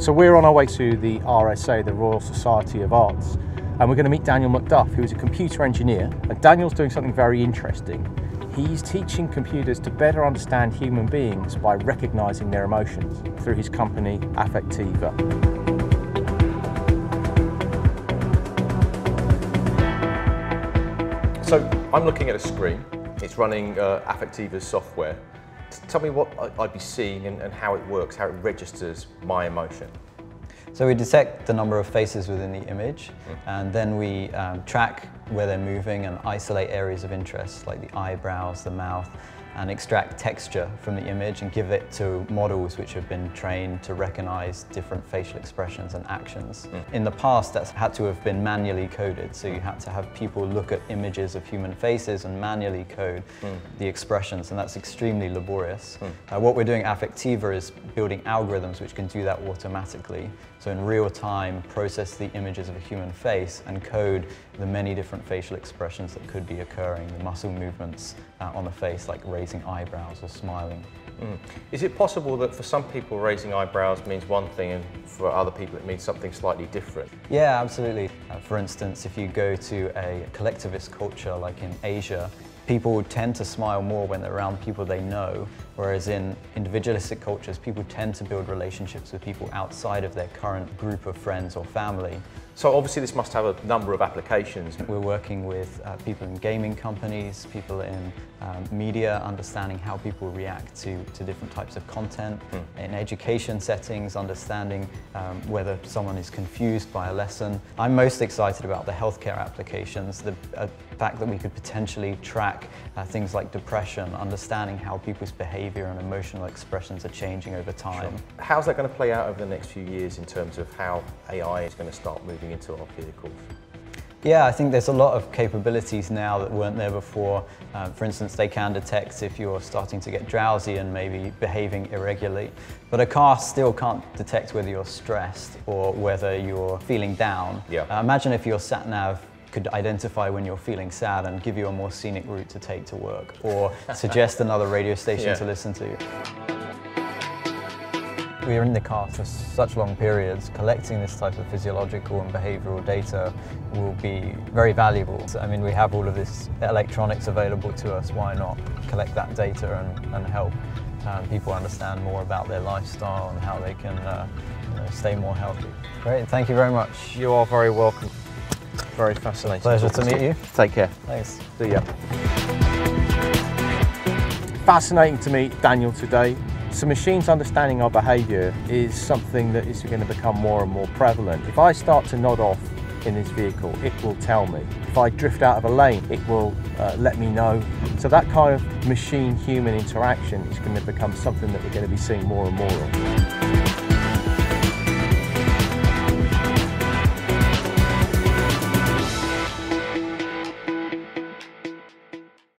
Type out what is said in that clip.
So we're on our way to the RSA, the Royal Society of Arts, and we're going to meet Daniel McDuff, who is a computer engineer. And Daniel's doing something very interesting. He's teaching computers to better understand human beings by recognising their emotions through his company, Affectiva. So I'm looking at a screen. It's running Affectiva's software. Tell me what I'd be seeing and how it works, how it registers my emotion. So we detect the number of faces within the image, and then we track where they're moving and isolate areas of interest like the eyebrows, the mouth, and extract texture from the image and give it to models which have been trained to recognize different facial expressions and actions. In the past, that's had to have been manually coded, so you had to have people look at images of human faces and manually code the expressions, and that's extremely laborious. What we're doing at Affectiva is building algorithms which can do that automatically, so in real time process the images of a human face and code the many different facial expressions that could be occurring, the muscle movements on the face, like raising eyebrows or smiling. Is it possible that for some people raising eyebrows means one thing and for other people it means something slightly different? Yeah, absolutely. For instance, if you go to a collectivist culture like in Asia, people tend to smile more when they're around people they know, whereas in individualistic cultures, people tend to build relationships with people outside of their current group of friends or family. So obviously this must have a number of applications. We're working with people in gaming companies, people in media, understanding how people react to different types of content. In education settings, understanding whether someone is confused by a lesson. I'm most excited about the healthcare applications, the fact that we could potentially track things like depression, understanding how people's behaviour and emotional expressions are changing over time. Sure. How's that going to play out over the next few years in terms of how AI is going to start moving into our vehicles? Yeah, I think there's a lot of capabilities now that weren't there before. For instance, they can detect if you're starting to get drowsy and maybe behaving irregularly. But a car still can't detect whether you're stressed or whether you're feeling down. Yeah. Imagine if your sat-nav could identify when you're feeling sad and give you a more scenic route to take to work or suggest another radio station to listen to. We were in the car for such long periods. Collecting this type of physiological and behavioural data will be very valuable. So, I mean, we have all of this electronics available to us. Why not collect that data and help people understand more about their lifestyle and how they can stay more healthy? Great, thank you very much. You are very welcome. Very fascinating. Pleasure to meet you. Take care. Thanks. See ya. Fascinating to meet Daniel today. So machines understanding our behaviour is something that is going to become more and more prevalent. If I start to nod off in this vehicle, it will tell me. If I drift out of a lane, it will let me know. So that kind of machine-human interaction is going to become something that we're going to be seeing more and more of.